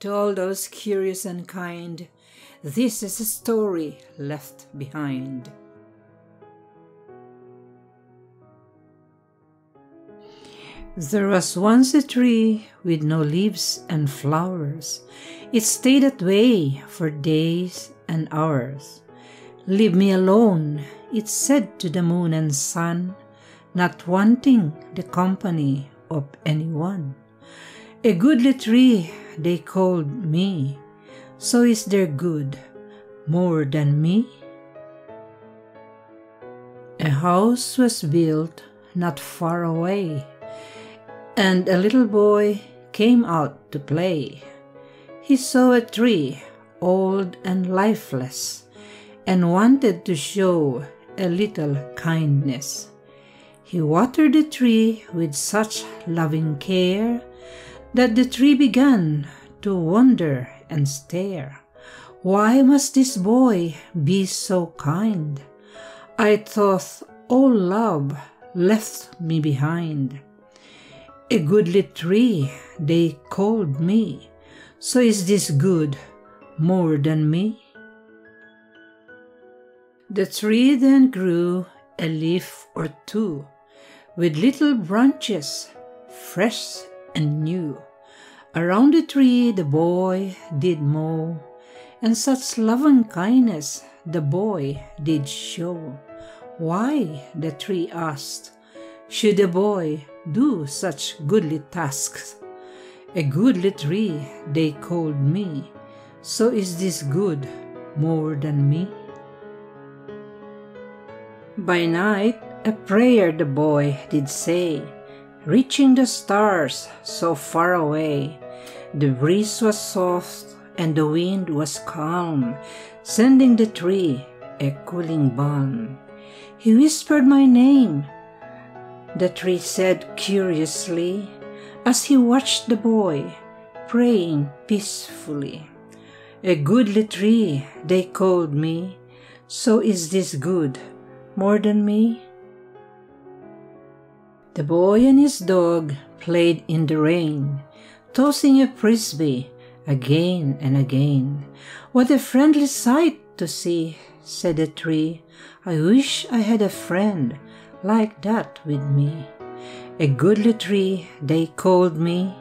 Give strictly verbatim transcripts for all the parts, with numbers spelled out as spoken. to all those curious and kind, this is a story left behind. There was once a tree with no leaves and flowers. It stayed that way for days and hours. "Leave me alone," it said to the moon and sun, not wanting the company of anyone. "A goodly tree," they called me, "so is there good more than me?" A house was built not far away, and a little boy came out to play. He saw a tree, old and lifeless, and wanted to show a little kindness. He watered the tree with such loving care that the tree began to wonder and stare. "Why must this boy be so kind? I thought all love left me behind. A goodly tree," they called me, "so is this good more than me?" The tree then grew a leaf or two, with little branches fresh and new. Around the tree the boy did mow, and such loving kindness the boy did show. Why, the tree asked, should a boy do such goodly tasks? "A goodly tree," they called me, "so is this good more than me?" By night a prayer the boy did say, reaching the stars so far away. The breeze was soft and the wind was calm, sending the tree a cooling balm. He whispered my name, the tree said curiously, as he watched the boy praying peacefully. "A goodly tree," they called me, "so is this good more than me?" The boy and his dog played in the rain, tossing a frisbee again and again. "What a friendly sight to see," said the tree. "I wish I had a friend like that with me." "A goodly tree," they called me,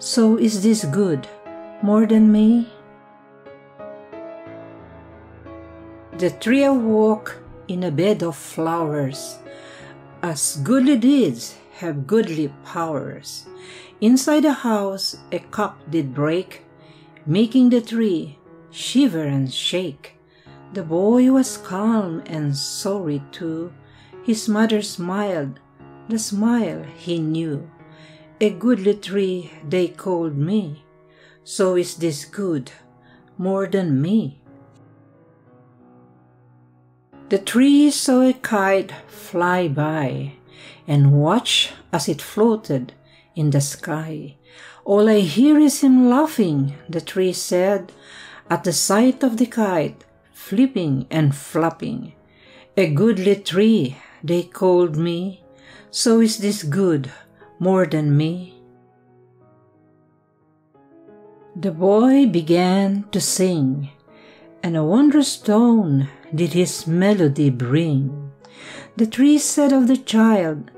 "so is this good more than me?" The tree awoke in a bed of flowers, as goodly deeds have goodly powers. Inside the house a cup did break, making the tree shiver and shake. The boy was calm and sorry too. His mother smiled, the smile he knew. "A goodly tree," they called me, "so is this good more than me?" The tree saw a kite fly by, and watched as it floated in the sky. "All I hear is him laughing," the tree said, at the sight of the kite flipping and flopping. "A goodly tree," they called me, "so is this good more than me?" The boy began to sing, and a wondrous tone did his melody bring. The tree said of the child,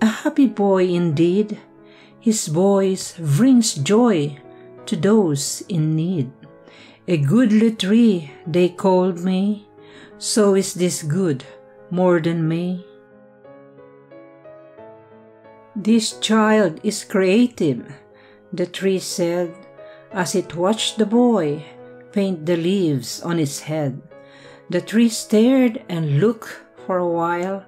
"A happy boy indeed, his voice brings joy to those in need." "A goodly tree," they called me, "so is this good more than me?" "This child is creative," the tree said, as it watched the boy paint the leaves on his head. The tree stared and looked for a while,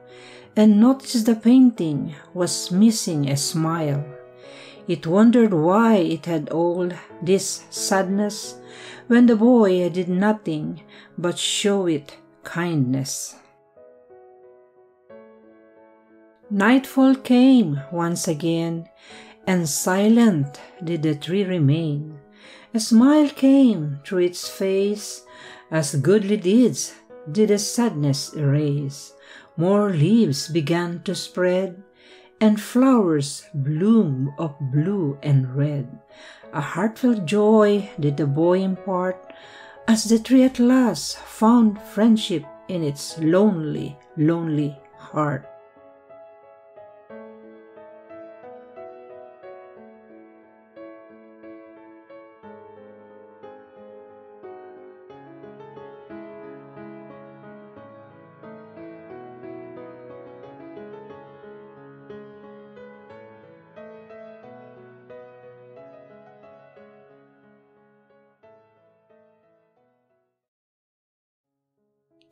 and noticed the painting was missing a smile. It wondered why it had all this sadness, when the boy did nothing but show it kindness. Nightfall came once again, and silent did the tree remain. A smile came through its face, as goodly deeds did the sadness erase. More leaves began to spread, and flowers bloom of blue and red. A heartfelt joy did the boy impart, as the tree at last found friendship in its lonely, lonely heart.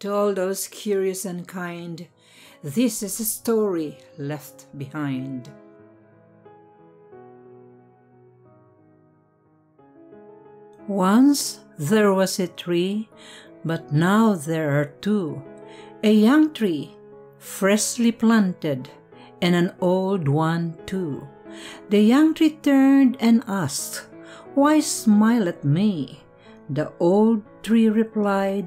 To all those curious and kind, this is a story left behind. Once there was a tree, but now there are two. A young tree, freshly planted, and an old one too. The young tree turned and asked, "Why smile at me?" The old tree replied,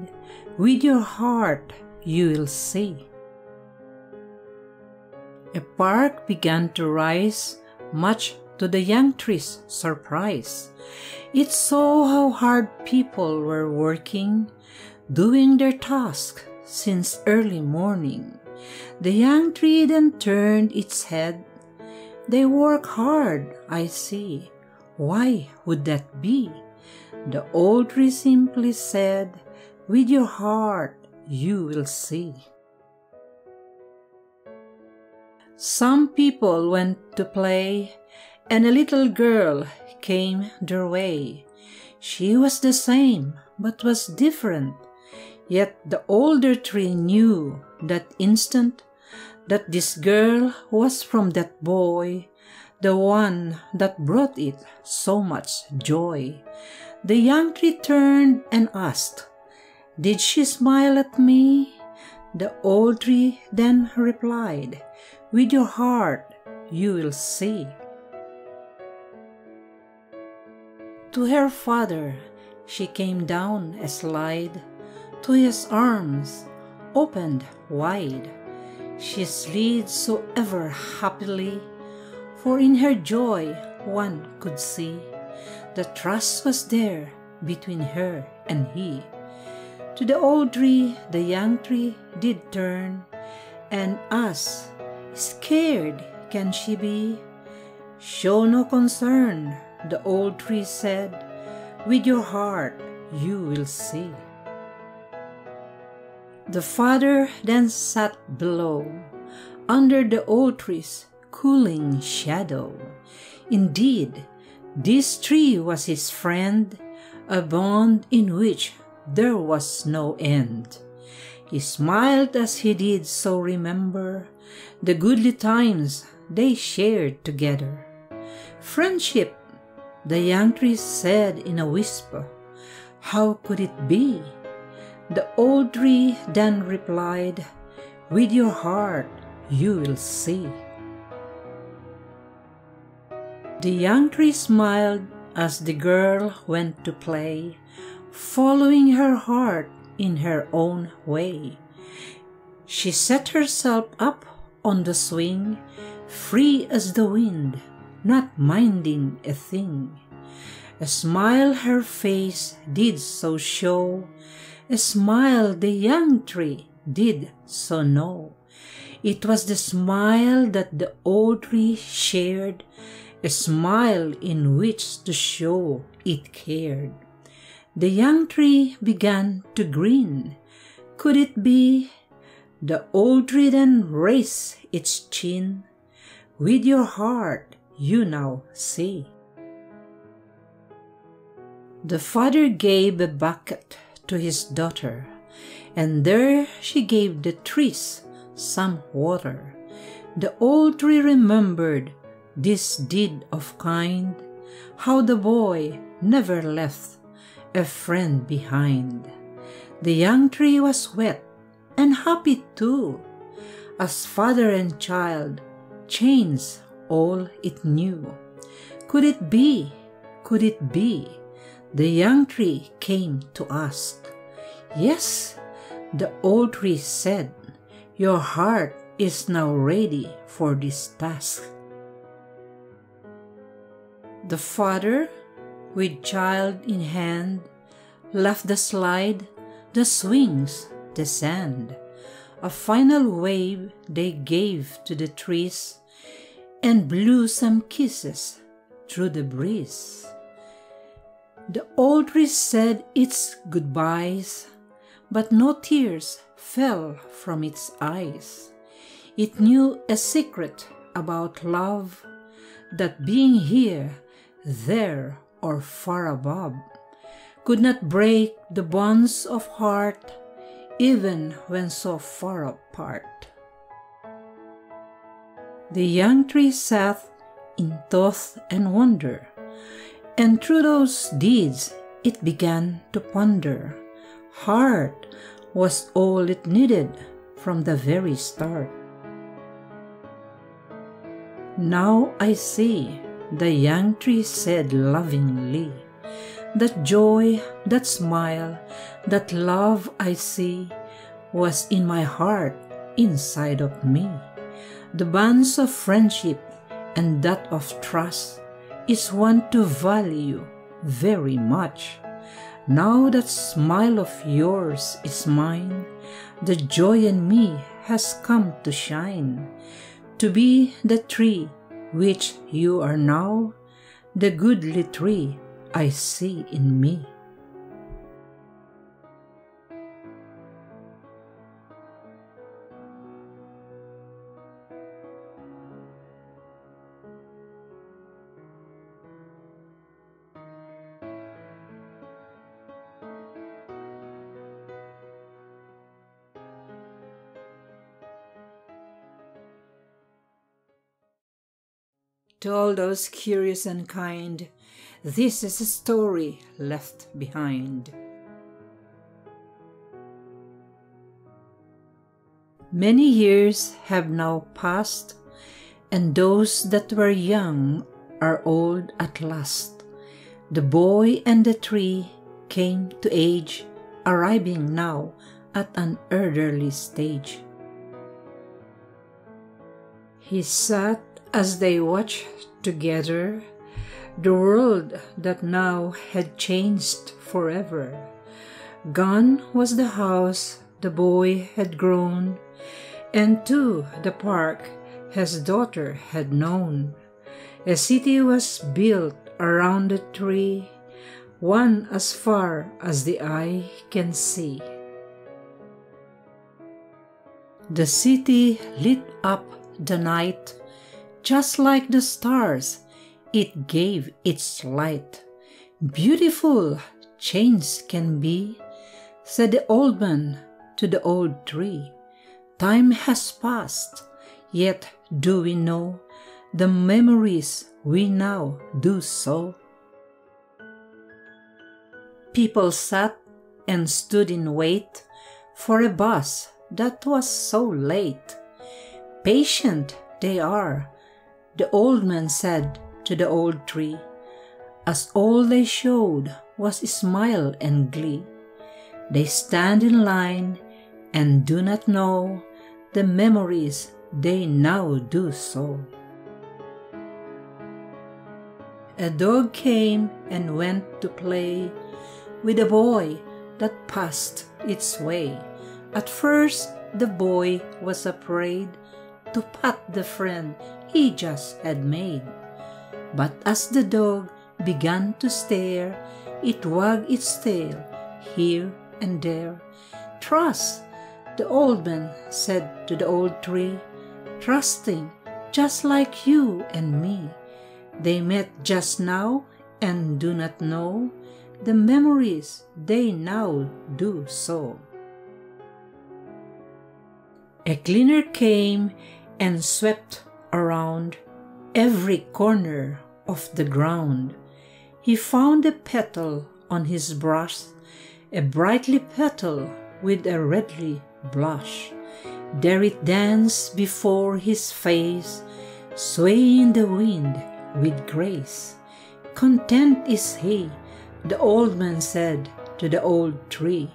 "With your heart you will see." A bark began to rise, much to the young tree's surprise. It saw how hard people were working, doing their task since early morning. The young tree then turned its head. "They work hard, I see. Why would that be?" The old tree simply said, "With your heart you will see." Some people went to play, and a little girl came their way. She was the same, but was different. Yet the older tree knew that instant that this girl was from that boy, the one that brought it so much joy. The young tree turned and asked, "Did she smile at me?" The old tree then replied, "With your heart you will see." To her father she came down a slide, to his arms opened wide. She slid so ever happily, for in her joy one could see the trust was there between her and he. To the old tree the young tree did turn, and asked, "Scared can she be?" "Show no concern," the old tree said, "with your heart you will see." The father then sat below, under the old tree's cooling shadow. Indeed, this tree was his friend, a bond in which there was no end. He smiled as he did so remember the goodly times they shared together. "Friendship," the young tree said in a whisper, "how could it be?" The old tree then replied, "With your heart you will see." The young tree smiled as the girl went to play, following her heart in her own way. She set herself up on the swing, free as the wind, not minding a thing. A smile her face did so show, a smile the young tree did so know. It was the smile that the old tree shared, a smile in which to show it cared. The young tree began to grin. Could it be? The old tree then raised its chin. "With your heart you now see." The father gave a bucket to his daughter, and there she gave the trees some water. The old tree remembered this deed of kind, how the boy never left a friend behind. The young tree was wet and happy too, as father and child changed all it knew. Could it be? Could it be? The young tree came to ask. "Yes," the old tree said, "your heart is now ready for this task. The father, with child in hand, left the slide, the swings, the sand. A final wave they gave to the trees and blew some kisses through the breeze. The old tree said its goodbyes, but no tears fell from its eyes. It knew a secret about love, that being here, there, or far above, could not break the bonds of heart, even when so far apart. The young tree sat in thought and wonder, and through those deeds it began to ponder. Heart was all it needed from the very start. Now I see, the young tree said lovingly, that joy, that smile, that love I see was in my heart, inside of me. The bonds of friendship and that of trust is one to value very much. Now that smile of yours is mine, the joy in me has come to shine. To be the tree which you are now, the goodly tree I see in me. To all those curious and kind, this is a story left behind. Many years have now passed, and those that were young are old at last. The boy and the tree came to age, arriving now at an elderly stage. He sat as they watched together the world that now had changed forever. Gone was the house the boy had grown, and to the park his daughter had known. A city was built around the tree, one as far as the eye can see. The city lit up the night, just like the stars, it gave its light. Beautiful change can be, said the old man to the old tree. Time has passed, yet do we know the memories we now do so. People sat and stood in wait for a bus that was so late. Patient they are, the old man said to the old tree, as all they showed was smile and glee. They stand in line and do not know the memories they now do so. A dog came and went to play with a boy that passed its way. At first the boy was afraid to pat the friend he just had made. But as the dog began to stare, it wagged its tail here and there. Trust, the old man said to the old tree, trusting just like you and me. They met just now and do not know the memories they now do so. A cleaner came and swept around every corner of the ground. He found a petal on his brush, a brightly petal with a redly blush. There it danced before his face, swaying the wind with grace. Content is he, the old man said to the old tree,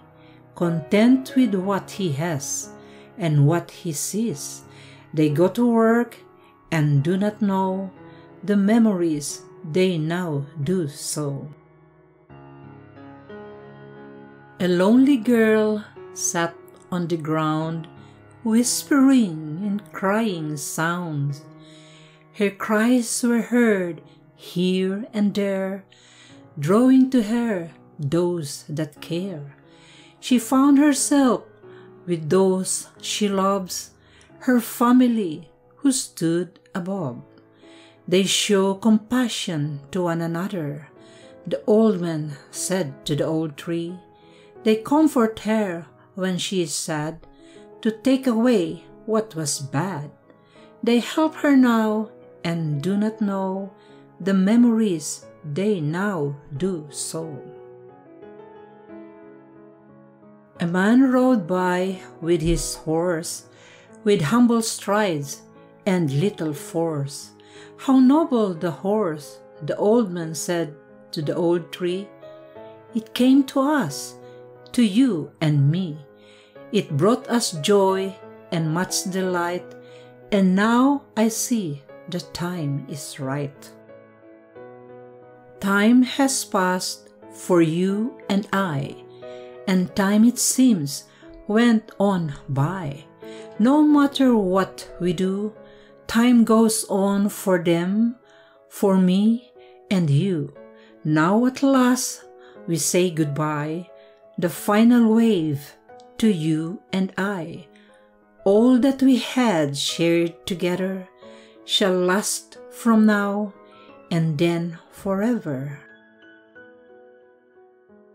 content with what he has and what he sees. They go to work and do not know the memories they now do so. A lonely girl sat on the ground, whispering and crying sounds. Her cries were heard here and there, drawing to her those that care. She found herself with those she loves, her family who stood above. They show compassion to one another, the old man said to the old tree. They comfort her when she is sad, to take away what was bad. They help her now and do not know the memories they now do so. A man rode by with his horse, with humble strides and little force. How noble the horse, the old man said to the old tree. It came to us, to you and me. It brought us joy and much delight, and now I see the time is right. Time has passed for you and I, and time it seems went on by. No matter what we do, time goes on for them, for me and you. Now at last we say goodbye, the final wave to you and I. All that we had shared together shall last from now and then forever.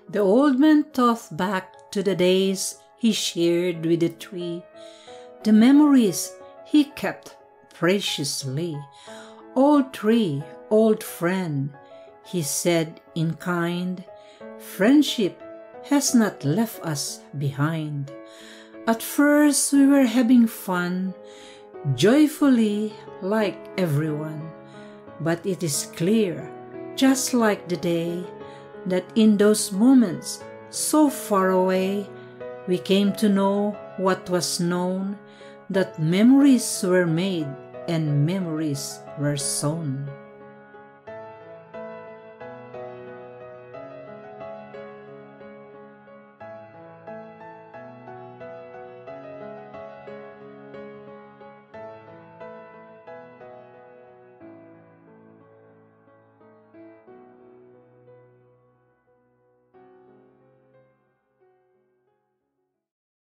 The old man thought back to the days he shared with the tree, the memories he kept preciously. Old tree, old friend, he said in kind, friendship has not left us behind. At first we were having fun, joyfully like everyone, but it is clear, just like the day, that in those moments so far away, we came to know what was known, that memories were made and memories were sown.